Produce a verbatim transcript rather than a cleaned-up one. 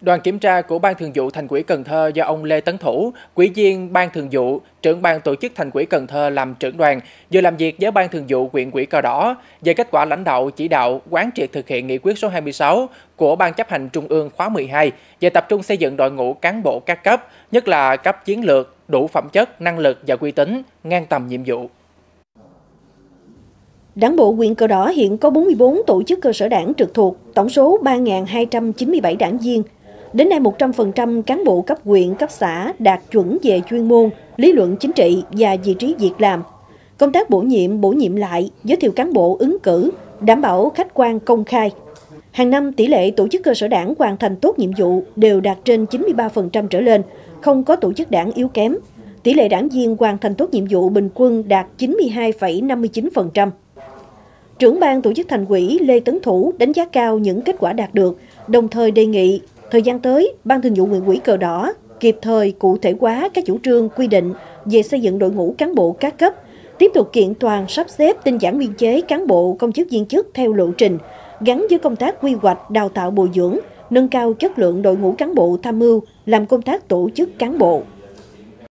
Đoàn kiểm tra của Ban Thường vụ Thành ủy Cần Thơ do ông Lê Tấn Thủ, Ủy viên Ban Thường vụ, trưởng Ban Tổ chức Thành ủy Cần Thơ làm trưởng đoàn, vừa làm việc với Ban Thường vụ huyện ủy Cờ Đỏ về kết quả lãnh đạo chỉ đạo quán triệt thực hiện nghị quyết số hai mươi sáu của Ban chấp hành Trung ương khóa mười hai về tập trung xây dựng đội ngũ cán bộ các cấp, nhất là cấp chiến lược, đủ phẩm chất, năng lực và uy tín, ngang tầm nhiệm vụ. Đảng bộ huyện Cờ Đỏ hiện có bốn mươi bốn tổ chức cơ sở đảng trực thuộc, tổng số ba nghìn hai trăm chín mươi bảy đảng viên. Đến nay, một trăm phần trăm cán bộ cấp huyện, cấp xã đạt chuẩn về chuyên môn, lý luận chính trị và vị trí việc làm. Công tác bổ nhiệm, bổ nhiệm lại, giới thiệu cán bộ ứng cử, đảm bảo khách quan công khai. Hàng năm, tỷ lệ tổ chức cơ sở đảng hoàn thành tốt nhiệm vụ đều đạt trên chín mươi ba phần trăm trở lên, không có tổ chức đảng yếu kém. Tỷ lệ đảng viên hoàn thành tốt nhiệm vụ bình quân đạt chín mươi hai phẩy năm mươi chín phần trăm. Trưởng Ban Tổ chức Thành ủy Lê Tấn Thủ đánh giá cao những kết quả đạt được, đồng thời đề nghị thời gian tới, Ban Thường vụ huyện ủy Cờ Đỏ kịp thời cụ thể hóa các chủ trương quy định về xây dựng đội ngũ cán bộ các cấp, tiếp tục kiện toàn sắp xếp tinh giản biên chế cán bộ công chức viên chức theo lộ trình, gắn với công tác quy hoạch, đào tạo bồi dưỡng, nâng cao chất lượng đội ngũ cán bộ tham mưu, làm công tác tổ chức cán bộ.